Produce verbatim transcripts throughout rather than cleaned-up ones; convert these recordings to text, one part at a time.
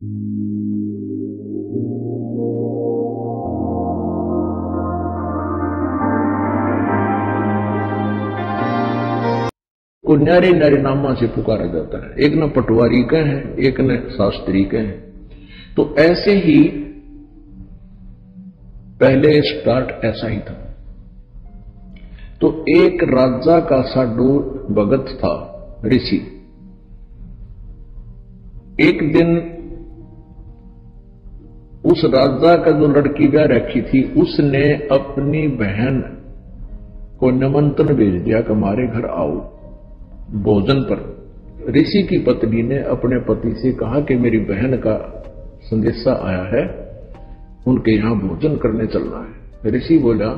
को न्यारे न्यारे नामा से पुकारा जाता है। एक न पटवारी का है, एक न शास्त्री का है। तो ऐसे ही पहले स्टार्ट ऐसा ही था। तो एक राजा का साडू भगत था, ऋषि। एक दिन उस राजा का जो लड़की ब्याह रखी थी, उसने अपनी बहन को निमंत्रण भेज दिया कि हमारे घर आओ भोजन पर। ऋषि की पत्नी ने अपने पति से कहा कि मेरी बहन का संदेशा आया है, उनके यहां भोजन करने चलना है। ऋषि बोला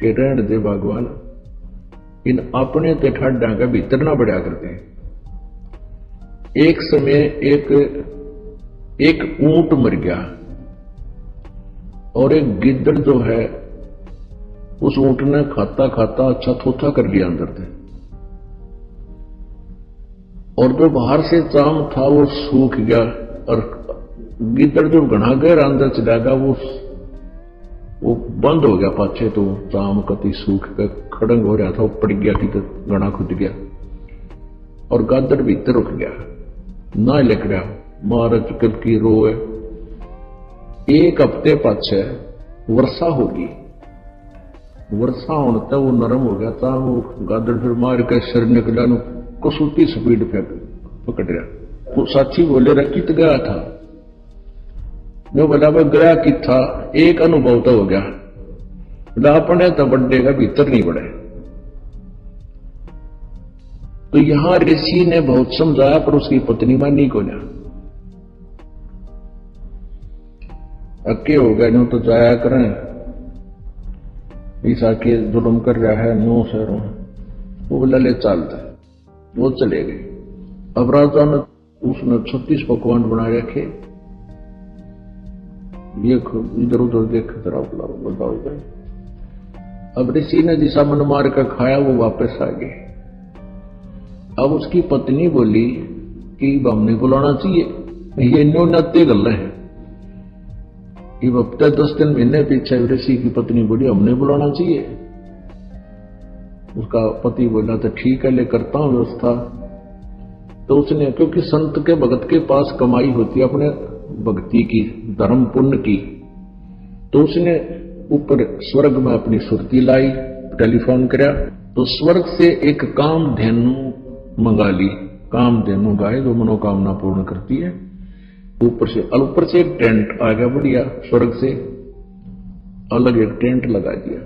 कि रहने दे भगवान, इन अपने ते ठाड्डा का भीतर ना बढ़िया करते हैं। एक समय एक एक ऊंट मर गया और एक गिद्दड़ जो है उस ऊंट ने खाता खाता अच्छा थोथा कर लिया अंदर से, और जो बाहर से चाम था वो सूख गया, और गिद्दड़ जो घना गहरा अंदर चला गया वो वो बंद हो गया पाछे। तो चाम कति सूख कर खड़ंग हो रहा था, वो पड़ गया कि घना खुद गया और गादड़ भीतर रुक गया, ना लग रहा महाराज कद की रो है। एक हफ्ते पाछे वर्षा होगी, वर्षा होने तक वो नरम हो गया था, वो गादड़ फिर मार के सिर निकला, कसौटी स्पीड पे पकड़ गया। वो साथी बोले रहा कित गया था, जो बोला भाई गया कि था, एक अनुभव तो हो गया। बोला अपने तो बड्डे का भीतर नहीं बढ़े। तो यहां ऋषि ने बहुत समझाया पर उसकी पत्नी मानी को ना, अक्के हो गए नो तो जाया करें, ईसा के जुलम कर रहा है नो शहरों। वो बोला ले चलता है, वो चले गए। अब राजा ने उसने छत्तीस पकवान बना रखे, ये इधर उधर देख जरा बताओ गए। अब ऋषि ने जिसा मन मार कर खाया वो वापस आ गए। अब उसकी पत्नी बोली कि हमने बुलाना चाहिए, ये नो नत्ते गल है। हफ्ते दस दिन महीने पीछे ऋषि की पत्नी बोली हमने बुलाना चाहिए। उसका पति बोला तो ठीक है ले करता हूं व्यवस्था। तो उसने, क्योंकि संत के भगत के पास कमाई होती है अपने भक्ति की, धर्म पुण्य की, तो उसने ऊपर स्वर्ग में अपनी सुरती लाई, टेलीफोन कराया। तो स्वर्ग से एक कामधेनु मंगा ली, कामधेनु गाय जो मनोकामना पूर्ण करती है। ऊपर से ऊपर से एक टेंट आ गया बढ़िया, स्वर्ग से अलग एक टेंट लगा दिया।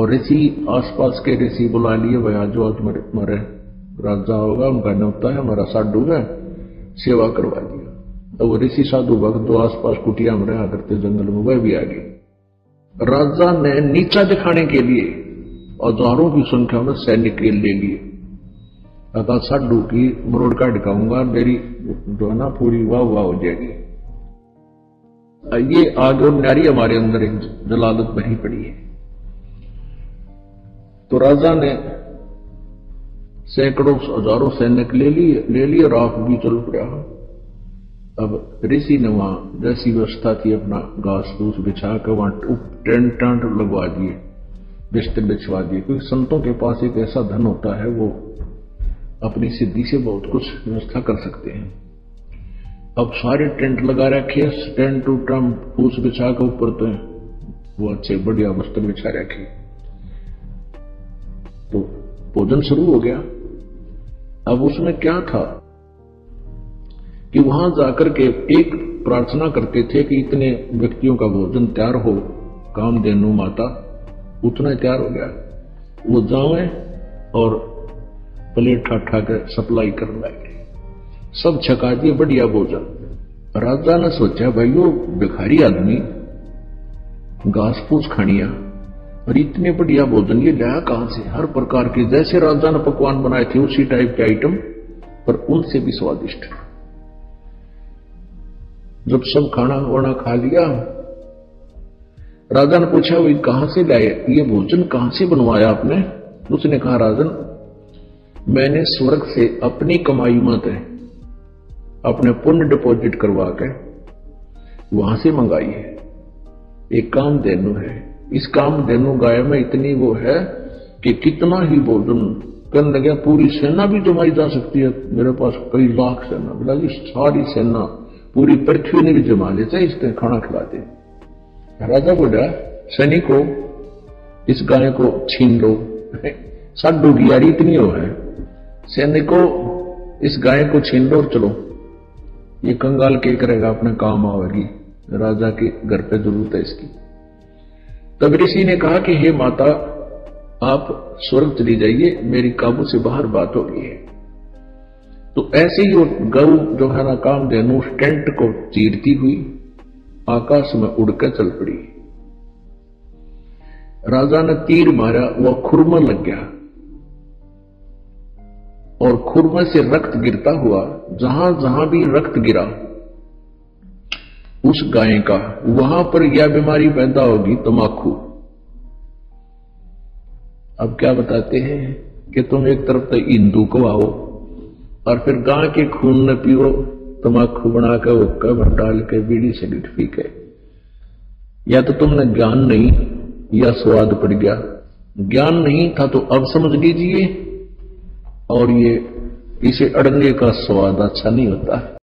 और ऋषि आसपास के ऋषि बुला लिए, भाई आज आज हमारे राजा होगा, उनका न्योता है, हमारा साधु है, सेवा करवा दिया। तो वो ऋषि साधु भक्त दो आसपास कुटिया में रहा करते जंगल में, वह भी आ गए। राजा ने नीचा दिखाने के लिए हजारों की संख्या में सैनिक ले लिए, अगर साडू की मरोड़ का ढकाऊंगा मेरी जो है ना पूरी वाह वाह हो जाएगी। ये आग और नारी हमारे अंदर एक जलालत बनी पड़ी है। तो राजा ने सैकड़ों हजारों सैनिक ले लिए ले लिए और आप भी चल पड़ा। अब ऋषि ने वहां जैसी व्यवस्था थी अपना घास फूस बिछा कर वहां टेंट टांट लगवा दिए, बिस्तर बिछवा दिए। क्योंकि संतों के पास एक ऐसा धन होता है, वो अपनी सिद्धि से बहुत कुछ व्यवस्था कर सकते हैं। अब सारे टेंट लगा रखे, टेंट टू ट्रम फूस बिछा के ऊपर तो वो अच्छे बढ़िया वस्त्र बिछा रखे। तो भोजन शुरू हो गया। अब उसमें क्या था कि वहां जाकर के एक प्रार्थना करते थे कि इतने व्यक्तियों का भोजन तैयार हो, कामधेनु माता। उतना तैयार हो गया, वो जावे और प्लेट ठाठा के सप्लाई कर लाए, सब छका दिए बढ़िया भोजन। राजा ने सोचा भाई वो भिखारी आदमी घास फूस खानिया और इतने बढ़िया भोजन ये लाया कहां से। हर प्रकार के जैसे राजा ने पकवान बनाए थे उसी टाइप के आइटम, पर उनसे भी स्वादिष्ट। जब सब खाना वाना खा लिया, राजा ने पूछा भाई कहां से लाए ये भोजन, कहां से बनवाया आपने। उसने कहा राजन, मैंने स्वर्ग से अपनी कमाई मत है अपने पुण्य डिपॉजिट करवा के वहां से मंगाई है। एक कामधेनु है। इस कामधेनु गाय में इतनी वो है कि कितना ही भोजन करने लगे, पूरी सेना भी जमाई जा सकती है। मेरे पास कई लाख सेना, बोला कि सारी सेना पूरी पृथ्वी ने भी जमा लेते हैं, इसने खाना खिलाते। राजा बोला सैनिको इस गाय को छीन लो, साडो की यारी इतनी हो है, सैनिको इस गाय को छीन लो और चलो, ये कंगाल क्या करेगा, अपने काम आवेगी, राजा के घर पे जरूरत है इसकी। तब ऋषि ने कहा कि हे माता आप स्वर्ग चली जाइए, मेरी काबू से बाहर बात हो गई है। तो ऐसे ही वो गऊ जो है ना कामधेनु उस टेंट को चीरती हुई आकाश में उड़कर चल पड़ी। राजा ने तीर मारा, वह खुरमा लग गया और खुरमा से रक्त गिरता हुआ, जहां जहां भी रक्त गिरा उस गाय का, वहां पर यह बीमारी पैदा होगी तम्बाकू। अब क्या बताते हैं कि तुम एक तरफ तो हिंदू को आओ और फिर गाय के खून न पियो, तम्बाकू बनाकर हुक्का भर डाल के बीड़ी सिगरेट पी के, या तो तुमने ज्ञान नहीं या स्वाद पड़ गया। ज्ञान नहीं था तो अब समझ लीजिए, और ये इसे अड़ंगे का स्वाद अच्छा नहीं होता।